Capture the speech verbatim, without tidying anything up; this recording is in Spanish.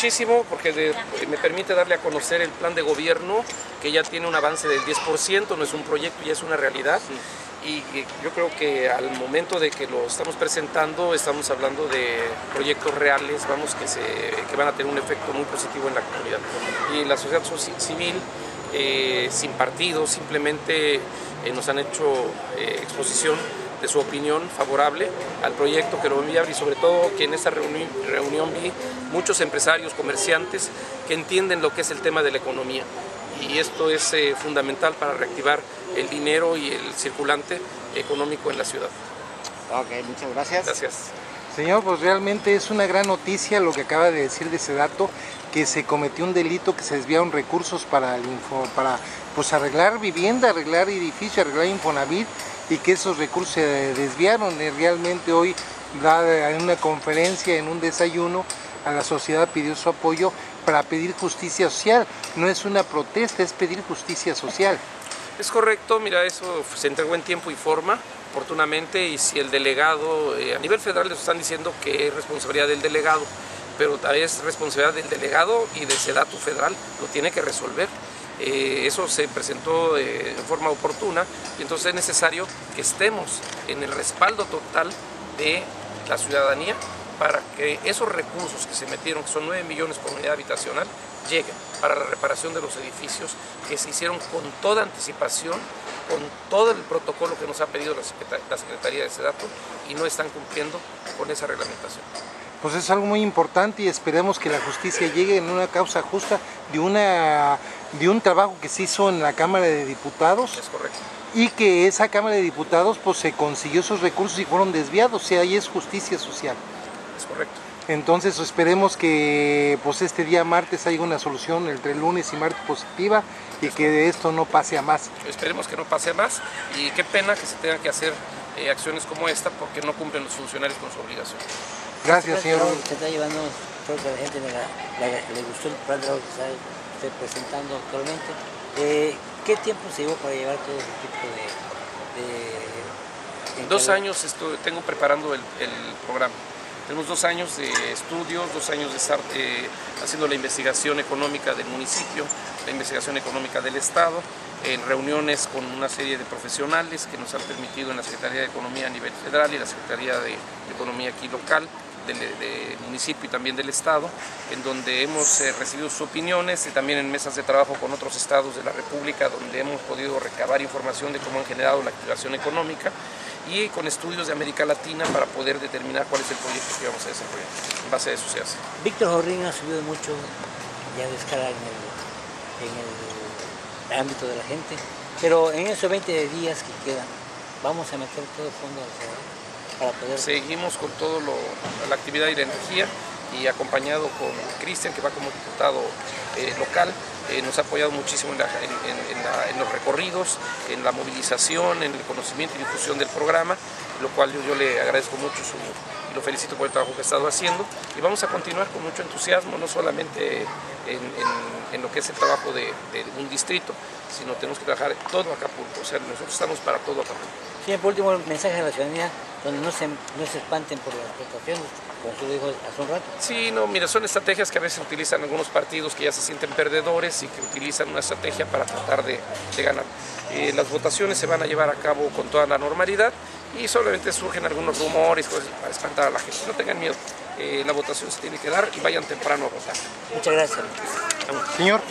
Muchísimo, porque de, me permite darle a conocer el plan de gobierno, que ya tiene un avance del diez por ciento, no es un proyecto, ya es una realidad. Sí. Y yo creo que al momento de que lo estamos presentando, estamos hablando de proyectos reales, vamos, que, se, que van a tener un efecto muy positivo en la comunidad. Y la sociedad civil, eh, sin partido, simplemente eh, nos han hecho eh, exposición de su opinión favorable al proyecto, que lo enviable, y sobre todo que en esta reunión, reunión vi muchos empresarios, comerciantes que entienden lo que es el tema de la economía, y esto es eh, fundamental para reactivar el dinero y el circulante económico en la ciudad. Ok, muchas gracias. Gracias. Señor, pues realmente es una gran noticia lo que acaba de decir de Sedatu, que se cometió un delito, que se desviaron recursos para, el info, para pues, arreglar vivienda, arreglar edificio, arreglar Infonavit, y que esos recursos se desviaron. Realmente hoy, en una conferencia, en un desayuno, a la sociedad pidió su apoyo para pedir justicia social. No es una protesta, es pedir justicia social. Es correcto, mira, eso se entregó en tiempo y forma, oportunamente, y si el delegado, eh, a nivel federal les están diciendo que es responsabilidad del delegado, pero es responsabilidad del delegado y de Sedatu federal, lo tiene que resolver. Eh, eso se presentó eh, de forma oportuna, y entonces es necesario que estemos en el respaldo total de la ciudadanía para que esos recursos que se metieron, que son nueve millones por unidad habitacional, lleguen para la reparación de los edificios que se hicieron con toda anticipación, con todo el protocolo que nos ha pedido la Secretaría, la Secretaría de Sedatu, y no están cumpliendo con esa reglamentación. Pues es algo muy importante, y esperemos que la justicia llegue en una causa justa de, una, de un trabajo que se hizo en la Cámara de Diputados. Es correcto. Y que esa Cámara de Diputados pues se consiguió esos recursos y fueron desviados, o sea, ahí es justicia social. Es correcto. Entonces esperemos que pues este día martes haya una solución entre lunes y martes positiva, y es que correcto. De esto no pase a más. Esperemos que no pase a más, y qué pena que se tengan que hacer eh, acciones como esta, porque no cumplen los funcionarios con su obligación. Gracias, señor. Se está llevando, creo que a la gente le, la, le gustó el plan de trabajo que está presentando actualmente. Eh, ¿Qué tiempo se llevó para llevar todo este tipo de...? de Dos años estoy, tengo preparando el, el programa. Tenemos dos años de estudios, dos años de estar eh, haciendo la investigación económica del municipio, la investigación económica del Estado, en reuniones con una serie de profesionales que nos han permitido en la Secretaría de Economía a nivel federal y la Secretaría de Economía aquí local, del de municipio y también del Estado, en donde hemos eh, recibido sus opiniones, y también en mesas de trabajo con otros estados de la República, donde hemos podido recabar información de cómo han generado la activación económica, y con estudios de América Latina para poder determinar cuál es el proyecto que vamos a desarrollar. En base a eso se hace. Víctor Jorrín ha subido mucho ya de escala en el, en el ámbito de la gente, pero en esos veinte días que quedan, vamos a meter todo el fondo de la ciudad. Seguimos con toda la actividad y la energía, y acompañado con Cristian, que va como diputado eh, local, eh, nos ha apoyado muchísimo en, la, en, en, la, en los recorridos, en la movilización, en el conocimiento y difusión del programa, lo cual yo, yo le agradezco mucho su, y lo felicito por el trabajo que ha estado haciendo, y vamos a continuar con mucho entusiasmo, no solamente en, en, en lo que es el trabajo de, de un distrito, sino tenemos que trabajar todo Acapulco, o sea, nosotros estamos para todo Acapulco. Sí, por último, el mensaje a la ciudadanía, donde no se, no se espanten por las prestaciones, como tú dijo hace un rato. Sí, no, mira, son estrategias que a veces utilizan algunos partidos que ya se sienten perdedores y que utilizan una estrategia para tratar de, de ganar. Eh, las votaciones se van a llevar a cabo con toda la normalidad, y solamente surgen algunos rumores cosas para espantar a la gente. No tengan miedo, eh, la votación se tiene que dar, y vayan temprano a votar. Muchas gracias. Vamos. Señor.